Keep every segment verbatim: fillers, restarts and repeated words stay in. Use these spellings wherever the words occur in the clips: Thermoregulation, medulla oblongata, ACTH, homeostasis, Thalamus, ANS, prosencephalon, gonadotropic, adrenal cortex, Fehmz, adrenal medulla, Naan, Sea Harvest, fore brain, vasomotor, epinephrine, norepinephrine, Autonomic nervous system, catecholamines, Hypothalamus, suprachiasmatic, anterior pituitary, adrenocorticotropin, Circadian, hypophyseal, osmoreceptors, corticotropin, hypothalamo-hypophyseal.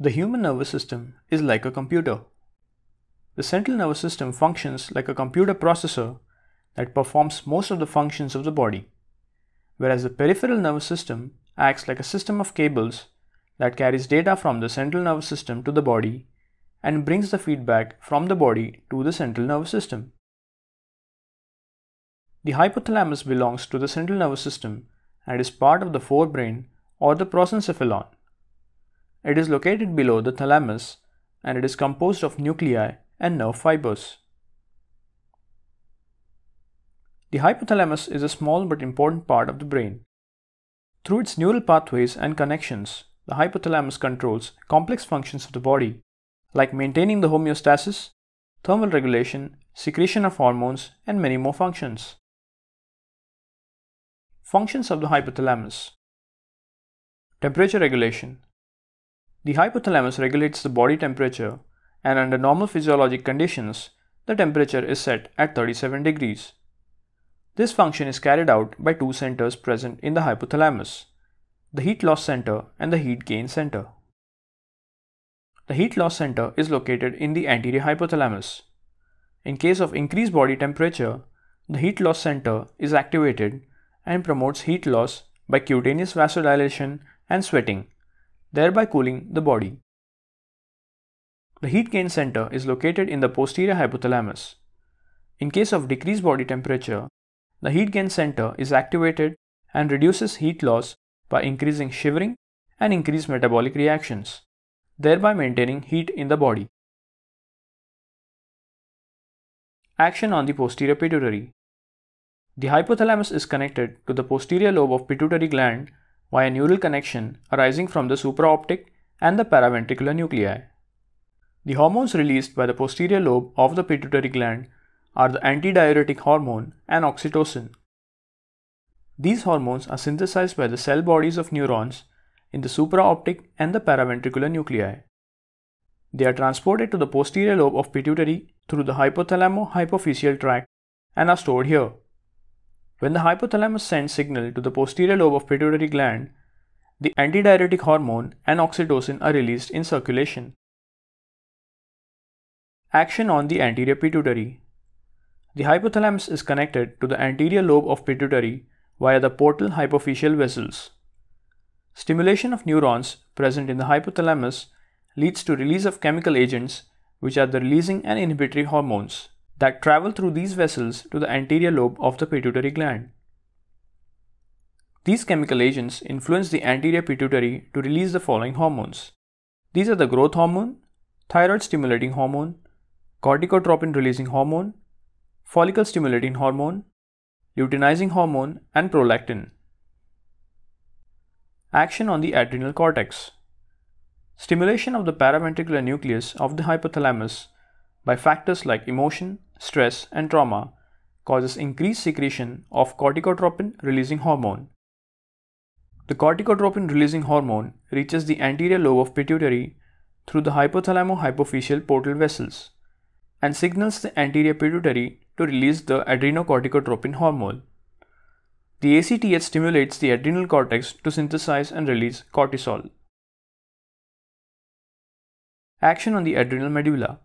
The human nervous system is like a computer. The central nervous system functions like a computer processor that performs most of the functions of the body, whereas the peripheral nervous system acts like a system of cables that carries data from the central nervous system to the body and brings the feedback from the body to the central nervous system. The hypothalamus belongs to the central nervous system and is part of the forebrain or the prosencephalon. It is located below the thalamus and it is composed of nuclei and nerve fibers. The hypothalamus is a small but important part of the brain. Through its neural pathways and connections, the hypothalamus controls complex functions of the body, like maintaining the homeostasis, thermal regulation, secretion of hormones, and many more functions. Functions of the hypothalamus. Temperature regulation. The hypothalamus regulates the body temperature, and under normal physiologic conditions, the temperature is set at thirty-seven degrees. This function is carried out by two centers present in the hypothalamus, the heat loss center and the heat gain center. The heat loss center is located in the anterior hypothalamus. In case of increased body temperature, the heat loss center is activated and promotes heat loss by cutaneous vasodilation and sweating, thereby cooling the body. The heat gain center is located in the posterior hypothalamus. In case of decreased body temperature, the heat gain center is activated and reduces heat loss by increasing shivering and increased metabolic reactions, thereby maintaining heat in the body. Action on the posterior pituitary. The hypothalamus is connected to the posterior lobe of pituitary gland via neural connection arising from the supraoptic and the paraventricular nuclei. The hormones released by the posterior lobe of the pituitary gland are the antidiuretic hormone and oxytocin. These hormones are synthesized by the cell bodies of neurons in the supraoptic and the paraventricular nuclei. They are transported to the posterior lobe of pituitary through the hypothalamo-hypophyseal tract and are stored here. When the hypothalamus sends signal to the posterior lobe of pituitary gland, the antidiuretic hormone and oxytocin are released in circulation. Action on the anterior pituitary. The hypothalamus is connected to the anterior lobe of pituitary via the portal hypophyseal vessels. Stimulation of neurons present in the hypothalamus leads to release of chemical agents, which are the releasing and inhibitory hormones, that travel through these vessels to the anterior lobe of the pituitary gland. These chemical agents influence the anterior pituitary to release the following hormones. These are the growth hormone, thyroid stimulating hormone, corticotropin releasing hormone, follicle stimulating hormone, luteinizing hormone, and prolactin. Action on the adrenal cortex. Stimulation of the paraventricular nucleus of the hypothalamus by factors like emotion, stress, and trauma causes increased secretion of corticotropin releasing hormone. The corticotropin releasing hormone reaches the anterior lobe of pituitary through the hypothalamo-hypophyseal portal vessels and signals the anterior pituitary to release the adrenocorticotropin hormone. The A C T H stimulates the adrenal cortex to synthesize and release cortisol. Action on the adrenal medulla.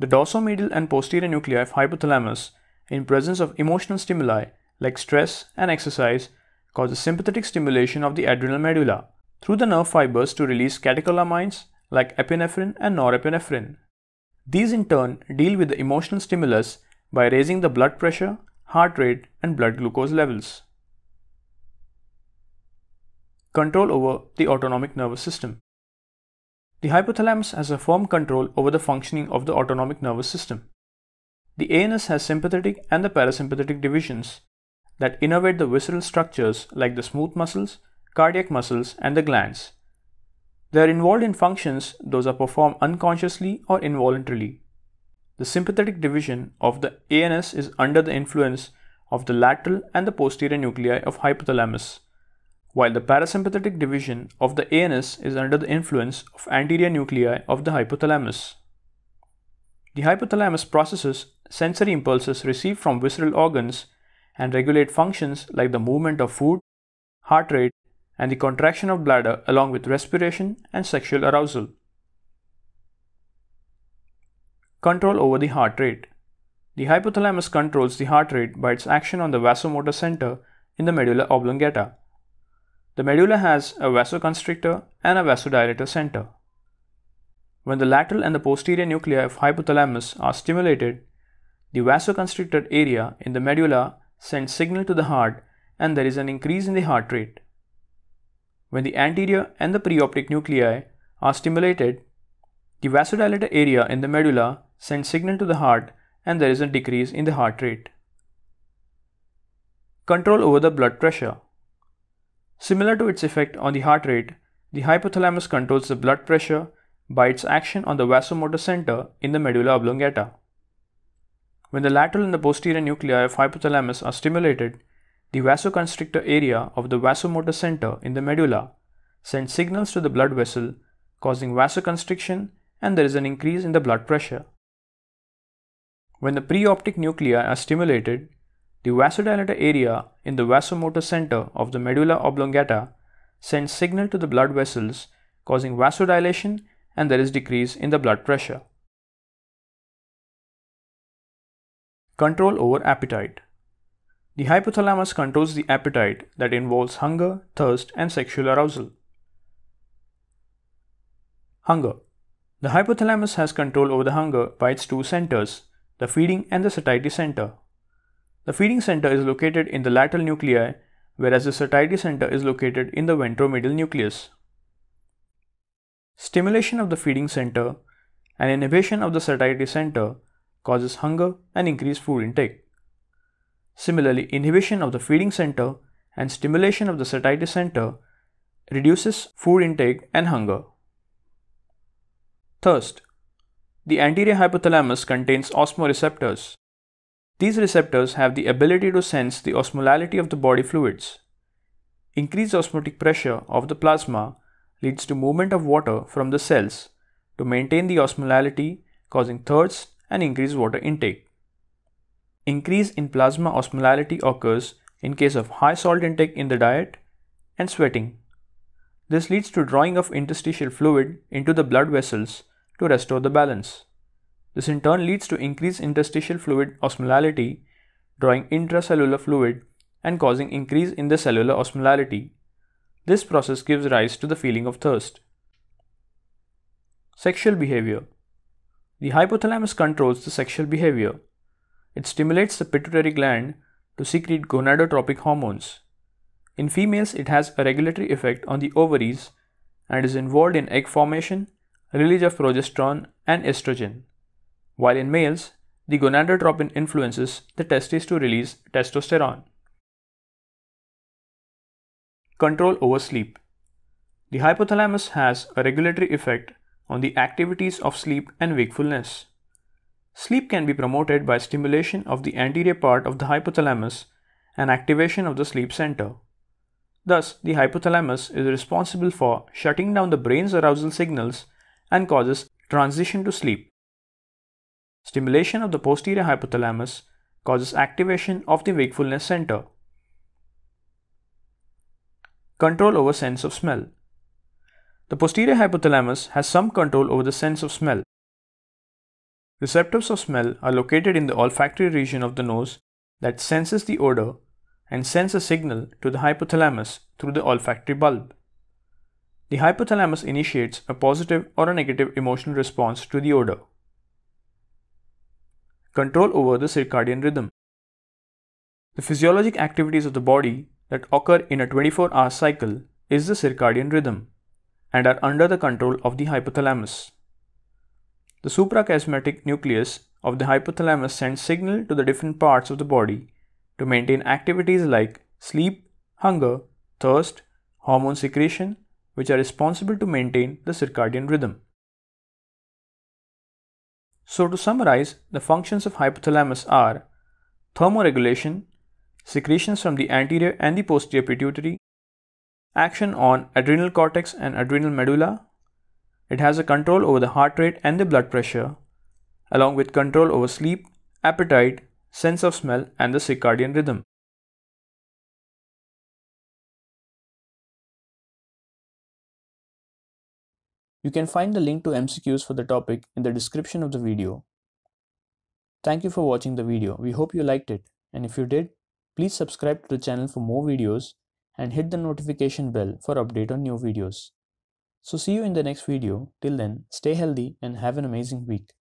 The dorsomedial and posterior nuclei of hypothalamus in presence of emotional stimuli like stress and exercise causes sympathetic stimulation of the adrenal medulla through the nerve fibers to release catecholamines like epinephrine and norepinephrine. These in turn deal with the emotional stimulus by raising the blood pressure, heart rate, and blood glucose levels. Control over the autonomic nervous system. The hypothalamus has a firm control over the functioning of the autonomic nervous system. The A N S has sympathetic and the parasympathetic divisions that innervate the visceral structures like the smooth muscles, cardiac muscles, and the glands. They are involved in functions those are performed unconsciously or involuntarily. The sympathetic division of the A N S is under the influence of the lateral and the posterior nuclei of hypothalamus, while the parasympathetic division of the A N S is under the influence of anterior nuclei of the hypothalamus. The hypothalamus processes sensory impulses received from visceral organs and regulate functions like the movement of food, heart rate, and the contraction of bladder along with respiration and sexual arousal. Control over the heart rate. The hypothalamus controls the heart rate by its action on the vasomotor center in the medulla oblongata. The medulla has a vasoconstrictor and a vasodilator center. When the lateral and the posterior nuclei of hypothalamus are stimulated, the vasoconstricted area in the medulla sends signal to the heart and there is an increase in the heart rate. When the anterior and the preoptic nuclei are stimulated, the vasodilator area in the medulla sends signal to the heart and there is a decrease in the heart rate. Control over the blood pressure. Similar to its effect on the heart rate, the hypothalamus controls the blood pressure by its action on the vasomotor center in the medulla oblongata. When the lateral and the posterior nuclei of hypothalamus are stimulated, the vasoconstrictor area of the vasomotor center in the medulla sends signals to the blood vessel, causing vasoconstriction, and there is an increase in the blood pressure. When the preoptic nuclei are stimulated, the vasodilator area in the vasomotor center of the medulla oblongata sends signal to the blood vessels, causing vasodilation, and there is decrease in the blood pressure. Control over appetite. The hypothalamus controls the appetite that involves hunger, thirst, and sexual arousal. Hunger. The hypothalamus has control over the hunger by its two centers, the feeding and the satiety center. The feeding center is located in the lateral nuclei, whereas the satiety center is located in the ventromedial nucleus. Stimulation of the feeding center and inhibition of the satiety center causes hunger and increased food intake. Similarly, inhibition of the feeding center and stimulation of the satiety center reduces food intake and hunger. Thirst. The anterior hypothalamus contains osmoreceptors. These receptors have the ability to sense the osmolality of the body fluids. Increased osmotic pressure of the plasma leads to movement of water from the cells to maintain the osmolality, causing thirst and increased water intake. Increase in plasma osmolality occurs in case of high salt intake in the diet and sweating. This leads to drawing of interstitial fluid into the blood vessels to restore the balance. This in turn leads to increased interstitial fluid osmolality, drawing intracellular fluid and causing increase in the cellular osmolality. This process gives rise to the feeling of thirst. Sexual behavior. The hypothalamus controls the sexual behavior. It stimulates the pituitary gland to secrete gonadotropic hormones. In females, it has a regulatory effect on the ovaries and is involved in egg formation, release of progesterone and estrogen. While in males, the gonadotropin influences the testes to release testosterone. Control over sleep. The hypothalamus has a regulatory effect on the activities of sleep and wakefulness. Sleep can be promoted by stimulation of the anterior part of the hypothalamus and activation of the sleep center. Thus, the hypothalamus is responsible for shutting down the brain's arousal signals and causes transition to sleep. Stimulation of the posterior hypothalamus causes activation of the wakefulness center. Control over sense of smell. The posterior hypothalamus has some control over the sense of smell. Receptors of smell are located in the olfactory region of the nose that senses the odor and sends a signal to the hypothalamus through the olfactory bulb. The hypothalamus initiates a positive or a negative emotional response to the odor. Control over the circadian rhythm. The physiologic activities of the body that occur in a twenty-four hour cycle is the circadian rhythm and are under the control of the hypothalamus. The suprachiasmatic nucleus of the hypothalamus sends signal to the different parts of the body to maintain activities like sleep, hunger, thirst, hormone secretion, which are responsible to maintain the circadian rhythm. So to summarize, the functions of hypothalamus are thermoregulation, secretions from the anterior and the posterior pituitary, action on adrenal cortex and adrenal medulla. It has a control over the heart rate and the blood pressure, along with control over sleep, appetite, sense of smell, and the circadian rhythm. You can find the link to M C Qs for the topic in the description of the video. Thank you for watching the video. We hope you liked it, and if you did, please subscribe to the channel for more videos and hit the notification bell for update on new videos. So see you in the next video. Till then, stay healthy and have an amazing week.